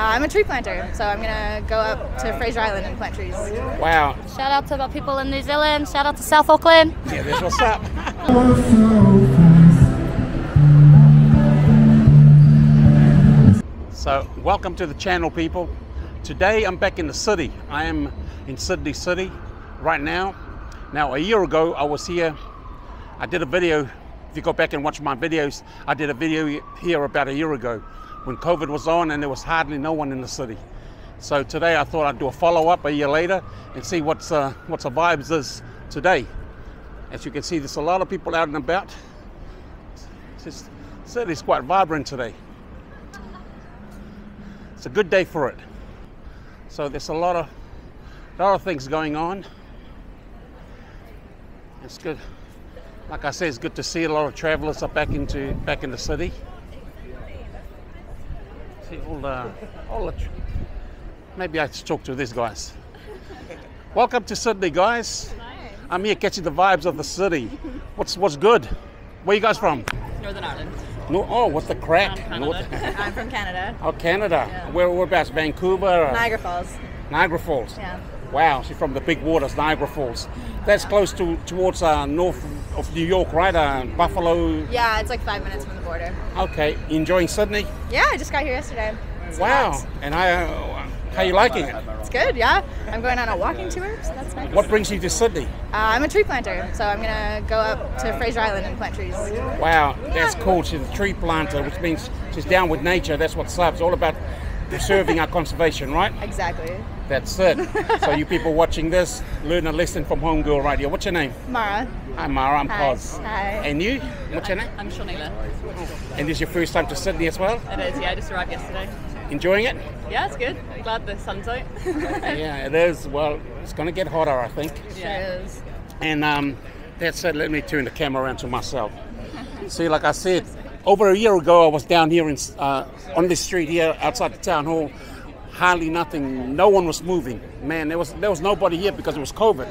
I'm a tree planter, so I'm going to go up to Fraser Island and plant trees. Wow. Shout out to the people in New Zealand. Shout out to South Auckland. Yeah, that's what's up. So, welcome to the channel, people. Today I'm back in the city. I am in Sydney City right now. Now, a year ago I was here. I did a video. If you go back and watch my videos, I did a video here about a year ago when COVID was on and there was hardly no one in the city. So today I thought I'd do a follow-up a year later and see what's the vibes is today. As you can see, there's a lot of people out and about. The city's quite vibrant today. It's a good day for it. So there's a lot of things going on. It's good. Like I said, it's good to see a lot of travellers are back in the city. See all the maybe I should talk to these guys. Welcome to Sydney, guys. Hello. I'm here catching the vibes of the city. What's good? Where are you guys from? Northern Ireland. No, oh, what's the crack? I'm from Canada. Oh, Canada. Yeah. Whereabouts? Vancouver? Niagara Falls. Niagara Falls. Yeah. Wow, she's from the big waters, Niagara Falls. That's close towards north of New York, right? Buffalo? Yeah, it's like 5 minutes from the border. Okay, enjoying Sydney? Yeah, I just got here yesterday. It's wow, nice. And how are you liking it? It's good, yeah. I'm going on a walking tour, so that's nice. What brings you to Sydney? I'm a tree planter, so I'm going to go up to Fraser Island and plant trees. Wow, yeah. That's cool. She's a tree planter, which means she's down with nature. That's what's up. It's all about preserving our conservation, right? Exactly. That's it. So you people watching this, learn a lesson from Homegirl right here. What's your name? Mara. Hi Mara, I'm Coz. Hi. And you? What's your name? I'm Shaunila. And this is your first time to Sydney as well? It is, yeah. I just arrived yesterday. Enjoying it? Yeah, it's good. Glad the sun's out. Yeah, it is. Well, it's going to get hotter, I think. Yeah, it is. And that's it. Let me turn the camera around to myself. See, like I said, over a year ago, I was down here in, on this street here outside the town hall. Hardly nothing. No one was moving. Man, there was nobody here because it was COVID.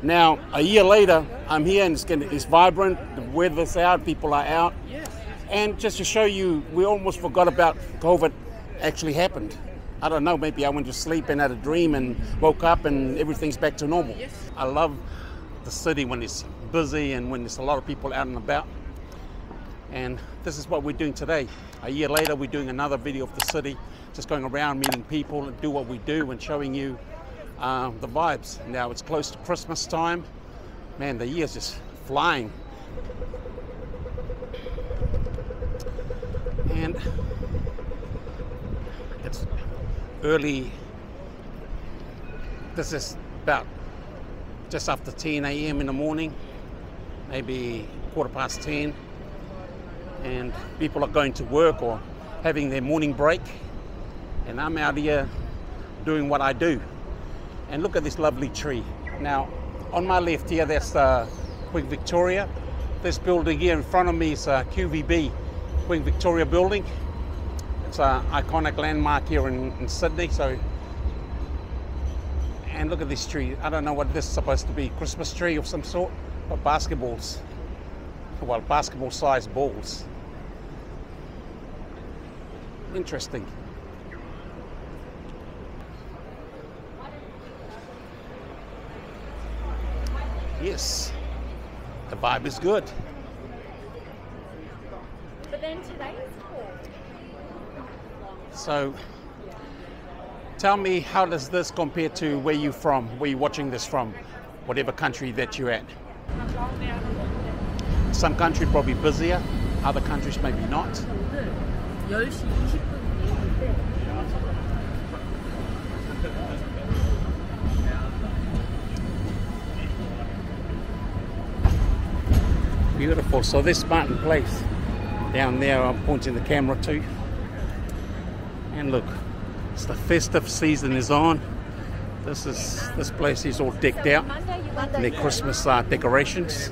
Now a year later, I'm here and it's vibrant. The weather's out. People are out. And just to show you, we almost forgot about COVID actually happened. I don't know. Maybe I went to sleep and had a dream and woke up and everything's back to normal. I love the city when it's busy and when there's a lot of people out and about. And this is what we're doing today. A year later, we're doing another video of the city, just going around meeting people and do what we do and showing you the vibes. Now it's close to Christmas time. Man, the year's just flying. And it's early. This is about just after 10 a.m. in the morning, maybe 10:15. And people are going to work or having their morning break, and I'm out here doing what I do. And look at this lovely tree. Now on my left here, that's the Queen Victoria. This building here in front of me is QVB, Queen Victoria building. It's an iconic landmark here in Sydney. So, and look at this tree. I don't know what this is supposed to be, Christmas tree of some sort, but basketballs, well, basketball sized balls. Interesting. Yes, the vibe is good. But then today is cool. So, tell me, how does this compare to where you're from, where you're watching this from, whatever country that you're at? Some countries probably busier, other countries maybe not. Beautiful. So this Martin Place down there, I'm pointing the camera to. And look, it's the festive season is on. This place is all decked out in their Christmas decorations.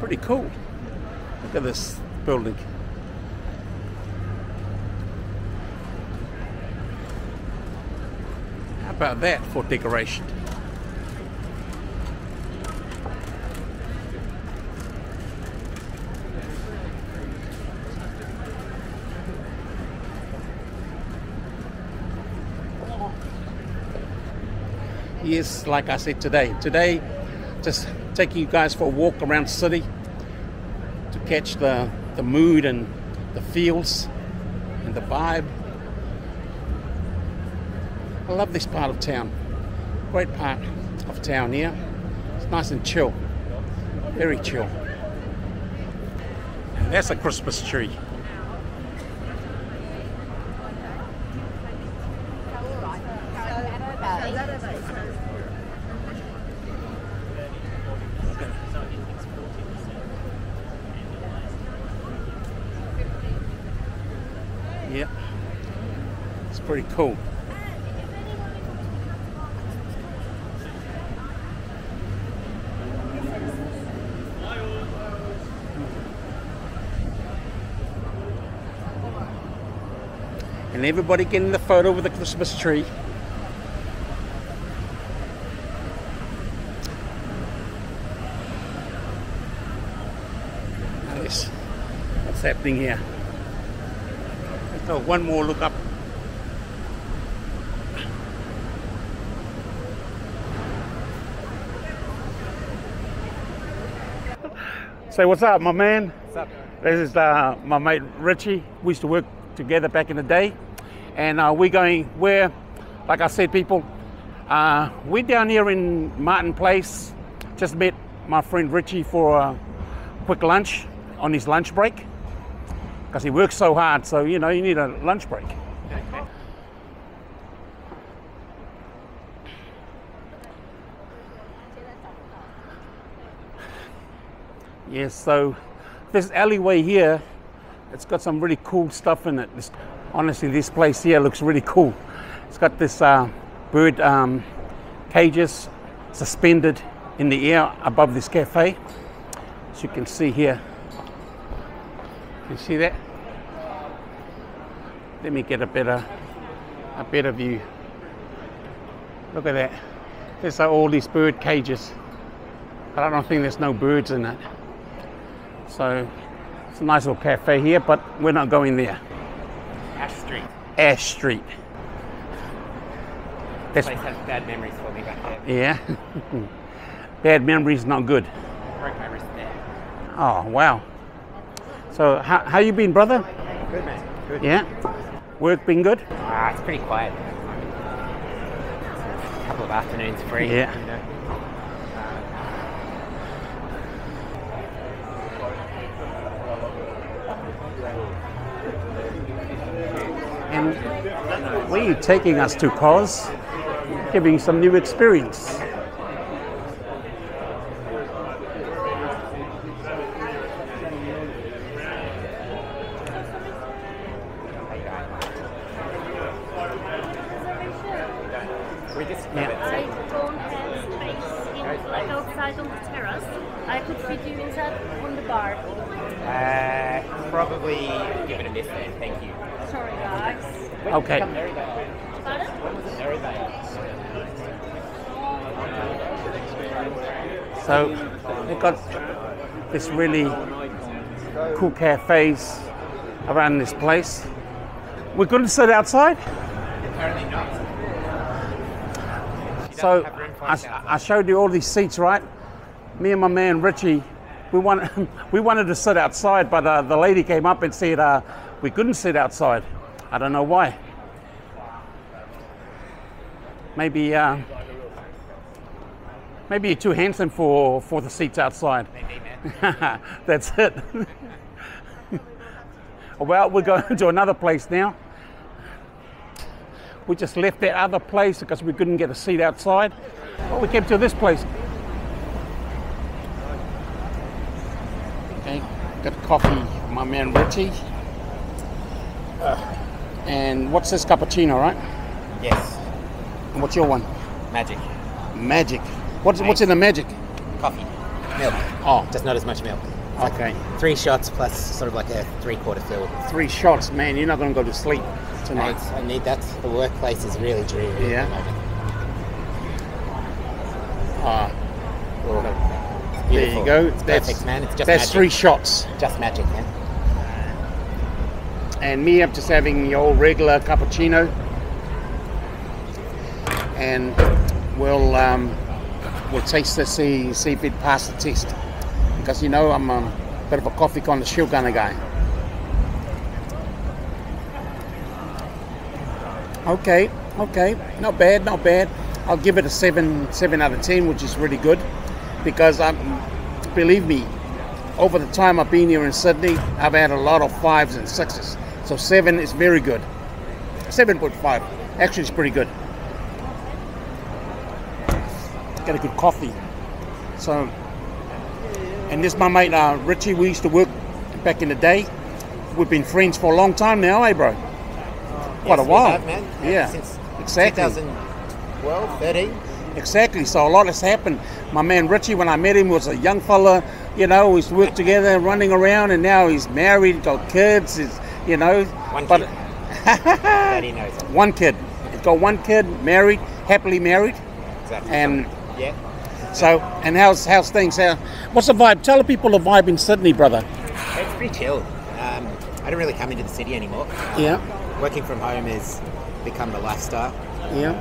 Pretty cool. Look at this building. How about that for decoration? years, like I said today. Today, just taking you guys for a walk around the city to catch the mood and the feels and the vibe. I love this part of town. Great part of town here. It's nice and chill. Very chill. And that's a Christmas tree. Yeah, it's pretty cool. And everybody getting the photo with the Christmas tree. Nice. What's happening here? So one more look up. Say what's up, my man? What's up? This is my mate Richie. We used to work together back in the day, and we're like I said, people. We're down here in Martin Place. Just met my friend Richie for a quick lunch on his lunch break. Because he works so hard, so you know, you need a lunch break. Okay. Yes, so this alleyway here, it's got some really cool stuff in it. It's, honestly, this place here looks really cool. It's got this bird cages suspended in the air above this cafe, as you can see here. You see that? Let me get a better view. Look at that. There's all these bird cages, but I don't think there's no birds in it. So it's a nice little cafe here, but we're not going there. Ash Street. Ash Street. This place has bad memories for me back there. Yeah. Bad memories, not good. I broke my wrist there. Oh wow. So how you been, brother? Good, man. Good. Yeah? Work been good? It's pretty quiet. A couple of afternoons free. Yeah. You know. And where are you taking us to, Coz? Giving some new experience. Okay. So they've got this really cool cafes around this place. We're going to sit outside? Apparently not. So I showed you all these seats, right? Me and my man Richie, we wanted to sit outside, but the lady came up and said we couldn't sit outside. I don't know why. Maybe maybe you're too handsome for the seats outside. That's it. Well, we're going to another place now. We just left that other place because we couldn't get a seat outside. Well, we came to this place. Okay, got coffee, my man Richie. And what's this? Cappuccino, right? Yes. And what's your one? Magic. Magic. What's in the magic? Coffee. Milk. Oh. Just not as much milk. It's okay. Like 3 shots plus sort of like a 3/4 fill. 3 shots, man. You're not going to go to sleep tonight. Mate, I need that. The workplace is really dreary. Yeah. Ah. There you go. It's perfect, man. It's just magic. That's 3 shots. Just magic, man. And me, I'm just having your regular cappuccino. And we'll taste this, see if it passes the test. Because you know I'm a bit of a coffee con the shoe kind of guy. Okay, okay, not bad, not bad. I'll give it a 7 out of 10, which is really good, because believe me, over the time I've been here in Sydney, I've had a lot of 5s and 6s. So 7 is very good. 7.5 actually is pretty good. Got a good coffee. So, and this my mate Richie. We used to work back in the day. We've been friends for a long time now, eh, bro? Quite a while, man. Yeah, since exactly 2012, 13. Exactly. So a lot has happened. My man Richie, when I met him, was a young fella. You know, we used to work together, running around, and now he's married, got kids. Is you know, but he knows it. One kid. He's got one kid, married, happily married. Exactly. And yeah. So and how's things? What's the vibe? Tell the people the vibe in Sydney, brother. It's pretty chill. I don't really come into the city anymore. Yeah. Working from home has become the lifestyle. Yeah.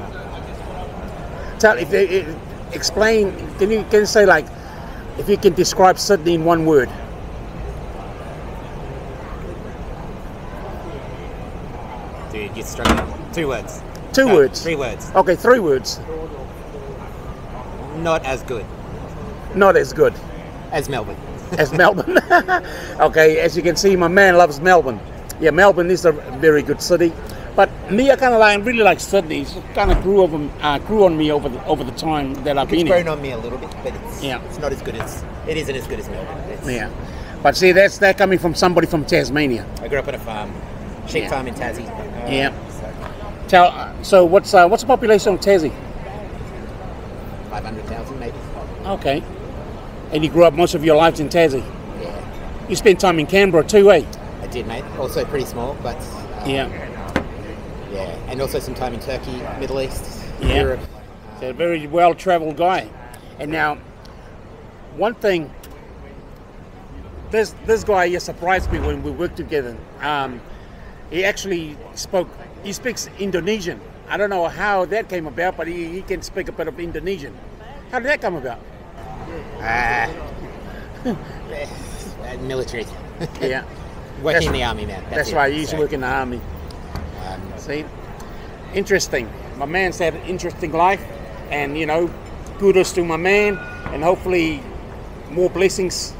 Tell if they explain. Can you say, like, if you can describe Sydney in one word? Dude, you're struggling. 2 words. 2 words. 3 words. Okay, 3 words. Not as good. Not as good. As Melbourne. As Melbourne. Okay, as you can see, my man loves Melbourne. Yeah, Melbourne is a very good city, but me, I kind of like, really like Sydney. It kind of grew on me over the time that I've been here. It's grown on me a little bit, but it's, yeah, it's not as good as it isn't as good as Melbourne. It's, yeah, but see, that's that coming from somebody from Tasmania. I grew up at a farm, sheep farm in Tassie. Yeah. So what's the population of Tassie? 500,000 maybe. Okay. And you grew up most of your lives in Tassie. Yeah. You spent time in Canberra too, eh? Did, mate. Also pretty small, but yeah, and also some time in Turkey, Middle East, Europe. So a very well-traveled guy. And now, one thing, this guy, he surprised me when we worked together. He actually speaks Indonesian. I don't know how that came about, but he can speak a bit of Indonesian. How did that come about? Military. Yeah. Working in the army, man. That's right, you used to work in the army. See? Interesting. My man's had an interesting life, and, you know, kudos to my man, and hopefully more blessings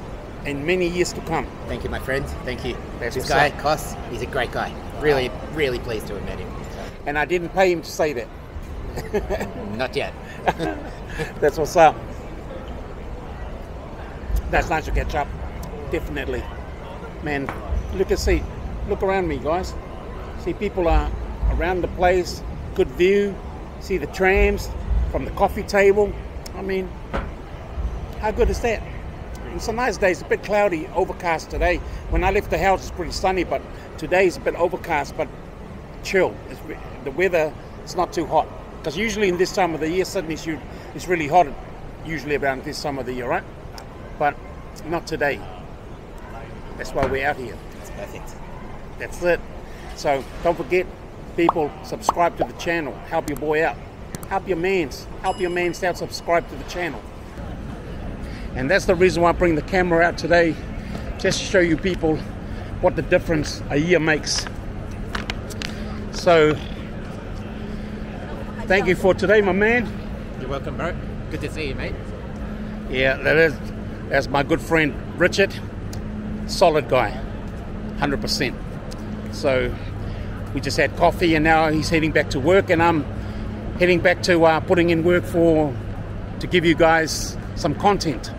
in many years to come. Thank you, my friend. Thank you. This guy, Cos, he's a great guy. Really, really pleased to have met him. And I didn't pay him to say that. Not yet. That's what's up. That's nice to catch up. Definitely. Man. Look around me, guys. See, people are around the place. Good view. See the trams from the coffee table. I mean, how good is that? It's a nice day. It's a bit cloudy, overcast today. When I left the house, it's pretty sunny, but today it's a bit overcast, but chill. The weather is not too hot. Because usually in this time of the year, Sydney, it's really hot, usually around this time of the year, right? But not today. That's why we're out here. Perfect. That's it. So don't forget, people, subscribe to the channel. Help your boy out. Help your mans out. Subscribe to the channel. And that's the reason why I bring the camera out today, just to show you people what the difference a year makes. So thank you for today, my man. You're welcome, bro. Good to see you, mate. Yeah, that's my good friend Richard. Solid guy. 100%. So we just had coffee, and now he's heading back to work, and I'm heading back to putting in work to give you guys some content.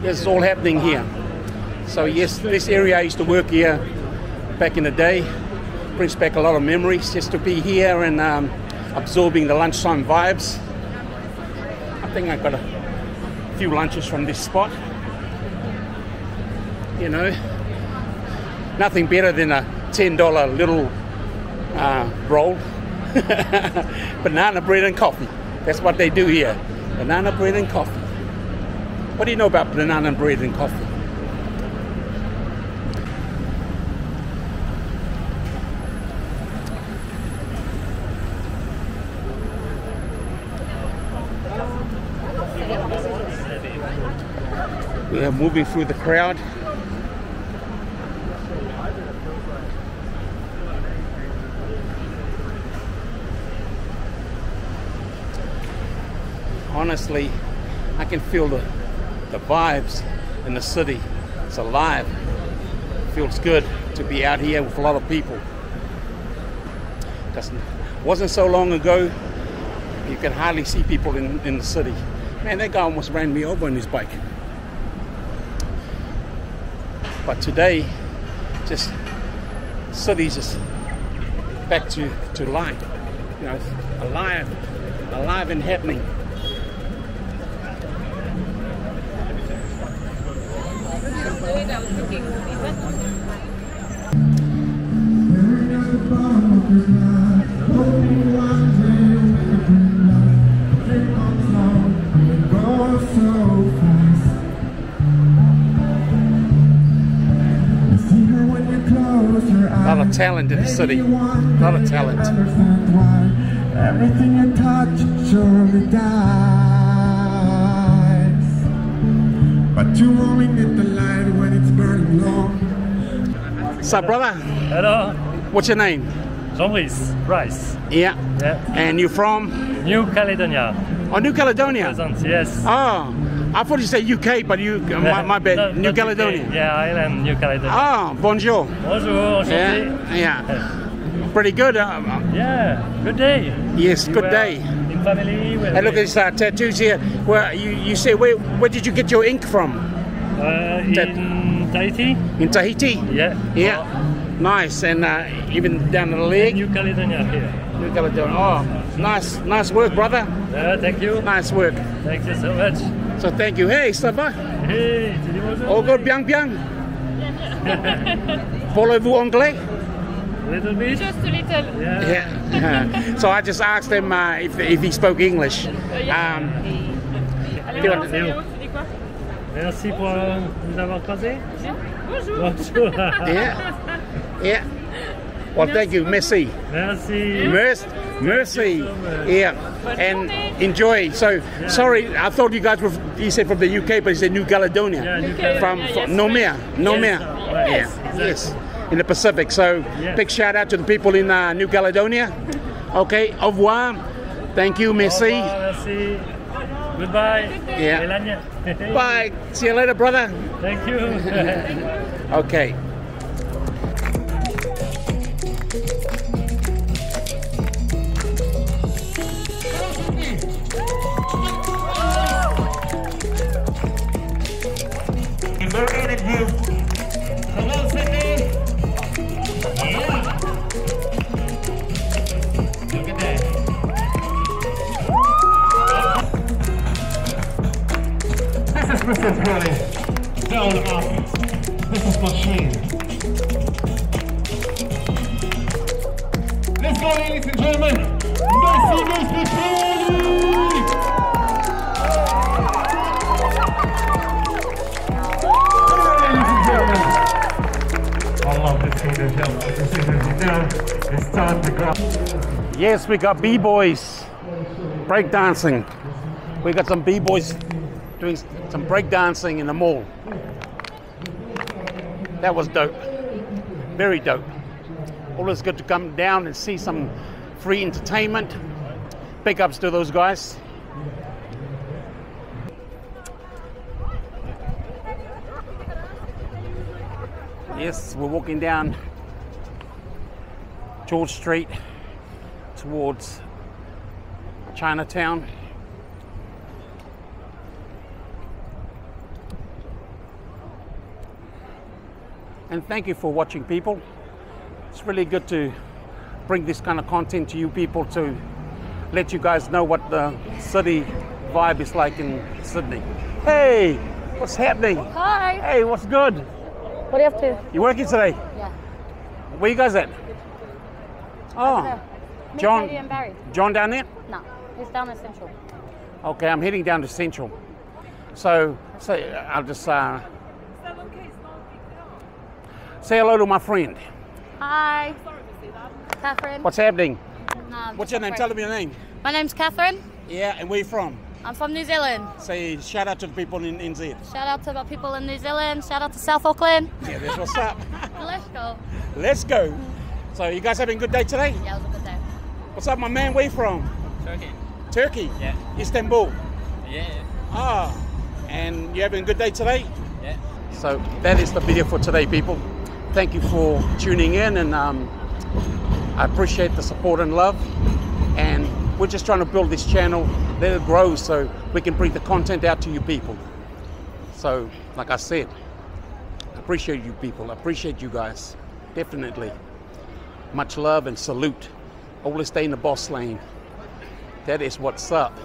This is all happening here. So yes, this area, I used to work here back in the day. Brings back a lot of memories, just to be here and absorbing the lunchtime vibes. I think I got a few lunches from this spot. You know, nothing better than a $10 little roll. Banana bread and coffee. That's what they do here. Banana bread and coffee. What do you know about banana bread and coffee? We are moving through the crowd. Honestly, I can feel the vibes in the city. It's alive. It feels good to be out here with a lot of people. Wasn't so long ago, you could hardly see people in the city. Man, that guy almost ran me over on his bike. But today, just city's just back to life. You know, alive and happening. A lot of talent in the city, a lot of talent. Everything you touch surely dies, but you only need the light when it's burning low. What's up, brother? Hello. What's your name? Jean-Brice Rice. Yeah. Yeah. And you from? New Caledonia. Oh, New Caledonia? Present, yes. Oh. I thought you said UK, but you, my bad, no, New Caledonia. UK. Yeah, Ireland, New Caledonia. Ah, bonjour. Bonjour, enchanté. Yeah. Pretty good. Yeah, good day. Yes, you good day. In family. Well, and look at these tattoos here. Where you say, where did you get your ink from? In Tahiti. In Tahiti? Yeah. Yeah. Oh. Nice, and even down the leg. New Caledonia here. New Caledonia. Oh, nice work, brother. Thank you. Nice work. Thank you so much. So thank you. Hey, ça va? Hey, all good, bien, bien. Parlez-vous anglais? A little bit. Just a little. Yeah. So I just asked him if he spoke English. Merci pour nous avoir croisé. Bonjour. Bonjour. Yeah. Yeah. Well, thank you. Merci. Merci. Mercy. Yeah. And enjoy. So, yeah. Sorry, I thought you guys were, he said from the UK, but he said New Caledonia. Yeah, from Nouméa. Nouméa. Yes. Yeah. Exactly. Yes. In the Pacific. So, yeah. Big shout out to the people in New Caledonia. Okay. Au revoir. Thank you. Merci. Merci. Goodbye. Yeah. Bye. See you later, brother. Thank you. Okay. Hello, Sydney! Yeah! Look at that! This is Richard's really down the office. This is machine. Let's go, ladies and gentlemen! Merci, merci, merci! Yes, we got b-boys breakdancing. We got some b-boys doing some breakdancing in the mall. That was dope. Very dope. Always good to come down and see some free entertainment. Big ups to those guys. Yes, we're walking down George Street towards Chinatown. And thank you for watching, people. It's really good to bring this kind of content to you people to let you guys know what the city vibe is like in Sydney. Hey, what's happening? Hi. Hey, what's good? What are you up to? You working today? Yeah. Where you guys at? Oh, John. And Barry. John down there? No, he's down at Central. Okay, I'm heading down to Central. So I'll just say hello to my friend. Hi. Catherine. What's happening? No, what's your name? Tell them your name. My name's Catherine. Yeah, and where are you from? I'm from New Zealand. Say shout out to the people in NZ. Shout out to the people in New Zealand. Shout out to South Auckland. Yeah, that's what's up. Let's go. Let's go. So you guys having a good day today? Yeah, it was a good day. What's up, my man? Where you from? Turkey. Turkey? Yeah. Istanbul? Yeah. Ah, and you having a good day today? Yeah. So that is the video for today, people. Thank you for tuning in, and I appreciate the support and love. And we're just trying to build this channel, let it grow so we can bring the content out to you people. So, like I said, I appreciate you people, I appreciate you guys, definitely. Much love and salute. Always stay in the boss lane. That is what's up.